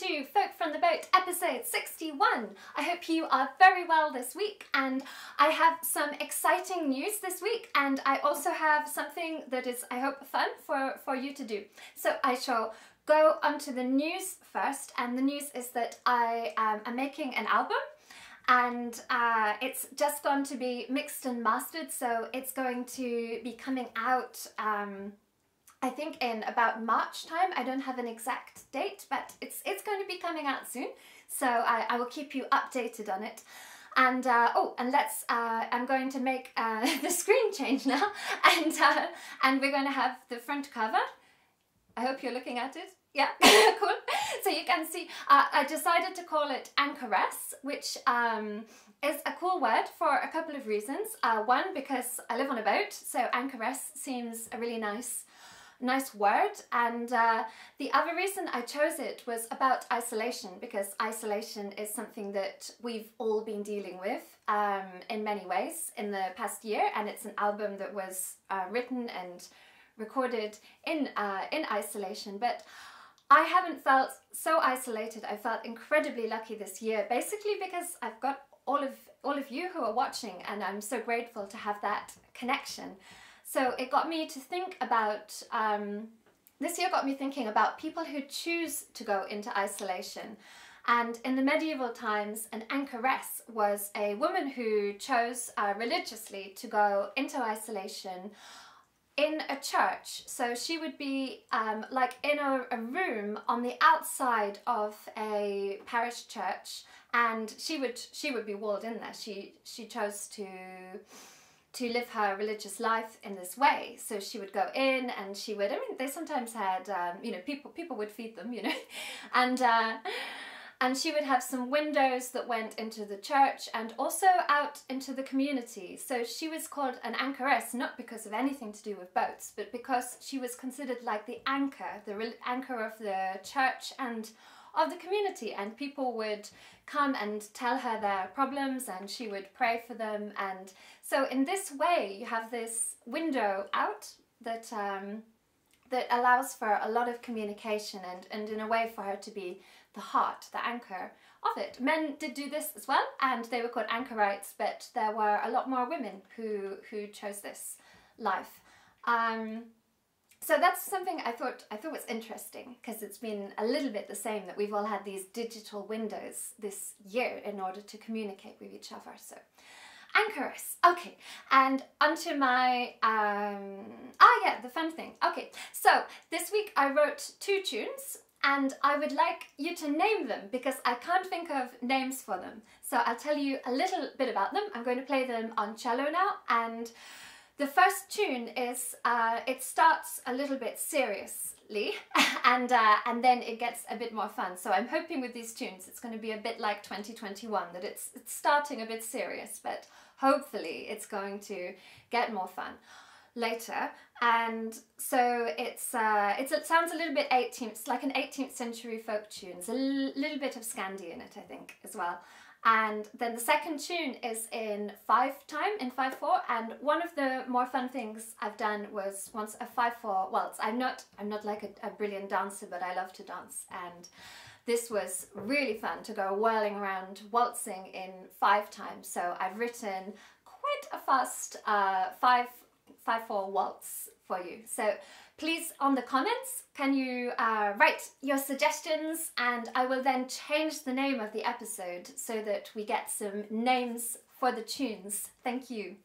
welcome to Folk from the Boat episode 61. I hope you are very well this week, and I have some exciting news this week, and I also have something that is, I hope, fun for you to do. So I shall go on to the news first, and the news is that I am making an album, and it's just going to be mixed and mastered, so it's going to be coming out I think in about March time. I don't have an exact date, but it's going to be coming out soon, so I will keep you updated on it. And I'm going to make the screen change now, and we're going to have the front cover. I hope you're looking at it. Yeah, cool. So you can see, I decided to call it Anchoress, which is a cool word for a couple of reasons. One, because I live on a boat, so Anchoress seems a really nice word, and the other reason I chose it was about isolation, because isolation is something that we've all been dealing with in many ways in the past year, and it's an album that was written and recorded in isolation. But I haven't felt so isolated. I felt incredibly lucky this year, basically because I've got all of you who are watching, and I'm so grateful to have that connection. So it got me to think about, this year got me thinking about people who choose to go into isolation. And in the medieval times, an anchoress was a woman who chose religiously to go into isolation in a church. So she would be like in a room on the outside of a parish church, and she would be walled in there. She chose to live her religious life in this way. So she would go in, and she would, I mean, they sometimes had, you know, people would feed them, you know, and she would have some windows that went into the church and also out into the community. So she was called an anchoress, not because of anything to do with boats, but because she was considered like the anchor, the anchor of the church and of the community, and people would come and tell her their problems, and she would pray for them. And so in this way you have this window out that that allows for a lot of communication, and in a way for her to be the heart, the anchor of it. Men did do this as well, and they were called anchorites, but there were a lot more women who chose this life. So that's something I thought was interesting, because it's been a little bit the same, that we've all had these digital windows this year in order to communicate with each other. So Anchoress. Okay, and onto my the fun thing. Okay, so this week I wrote 2 tunes, and I would like you to name them, because I can't think of names for them. So I'll tell you a little bit about them. I'm going to play them on cello now, and the first tune is, it starts a little bit seriously, and then it gets a bit more fun. So I'm hoping with these tunes it's going to be a bit like 2021, that it's starting a bit serious, but hopefully it's going to get more fun later. And so it sounds a little bit 18th, it's like an 18th century folk tune. There's a little bit of Scandi in it, I think, as well. And then the second tune is in 5 time, in 5/4, and one of the more fun things I've done was once a 5/4 waltz. I'm not like a brilliant dancer, but I love to dance, and this was really fun to go whirling around waltzing in 5 times. So I've written quite a fast 5/4 waltz for you. So please, on the comments, can you write your suggestions, and I will then change the name of the episode so that we get some names for the tunes. Thank you.